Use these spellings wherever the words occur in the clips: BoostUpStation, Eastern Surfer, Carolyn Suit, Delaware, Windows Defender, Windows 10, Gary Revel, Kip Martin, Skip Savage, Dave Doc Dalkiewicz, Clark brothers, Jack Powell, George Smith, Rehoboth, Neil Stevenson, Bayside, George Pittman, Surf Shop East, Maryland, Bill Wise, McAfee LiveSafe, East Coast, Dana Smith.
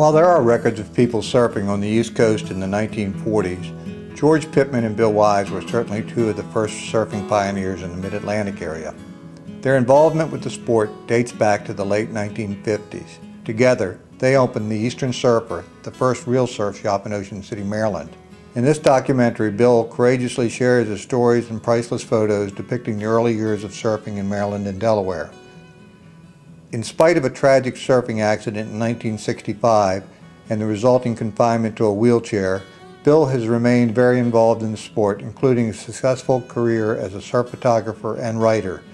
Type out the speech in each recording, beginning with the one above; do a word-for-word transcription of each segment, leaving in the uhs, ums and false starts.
While there are records of people surfing on the East Coast in the nineteen forties, George Pittman and Bill Wise were certainly two of the first surfing pioneers in the mid-Atlantic area. Their involvement with the sport dates back to the late nineteen fifties. Together, they opened the Eastern Surfer, the first real surf shop in Ocean City, Maryland. In this documentary, Bill courageously shares his stories and priceless photos depicting the early years of surfing in Maryland and Delaware. In spite of a tragic surfing accident in nineteen sixty-five and the resulting confinement to a wheelchair, Bill has remained very involved in the sport, including a successful career as a surf photographer and writer.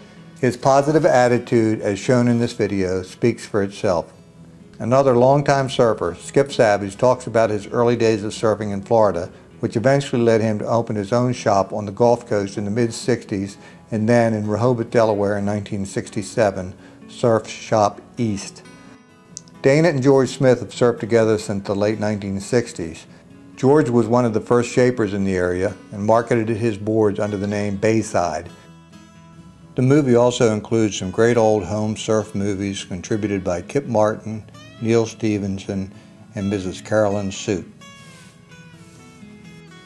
His positive attitude, as shown in this video, speaks for itself. Another longtime surfer, Skip Savage, talks about his early days of surfing in Florida, which eventually led him to open his own shop on the Gulf Coast in the mid sixties and then in Rehoboth, Delaware in nineteen sixty-seven, Surf Shop East. Dana and George Smith have surfed together since the late nineteen sixties. George was one of the first shapers in the area and marketed his boards under the name Bayside. The movie also includes some great old home surf movies contributed by Kip Martin, Neil Stevenson, and Missus Carolyn Suit.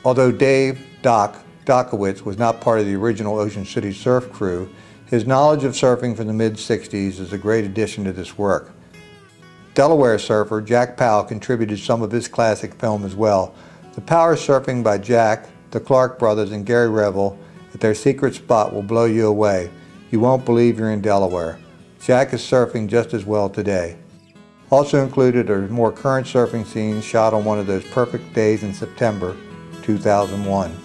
Although Dave Doc Dalkiewicz was not part of the original Ocean City surf crew, his knowledge of surfing from the mid sixties is a great addition to this work. Delaware surfer Jack Powell contributed some of his classic film as well. The power surfing by Jack, the Clark brothers, and Gary Revel at their secret spot will blow you away. You won't believe you're in Delaware. Jack is surfing just as well today. Also included are more current surfing scenes shot on one of those perfect days in September two thousand one.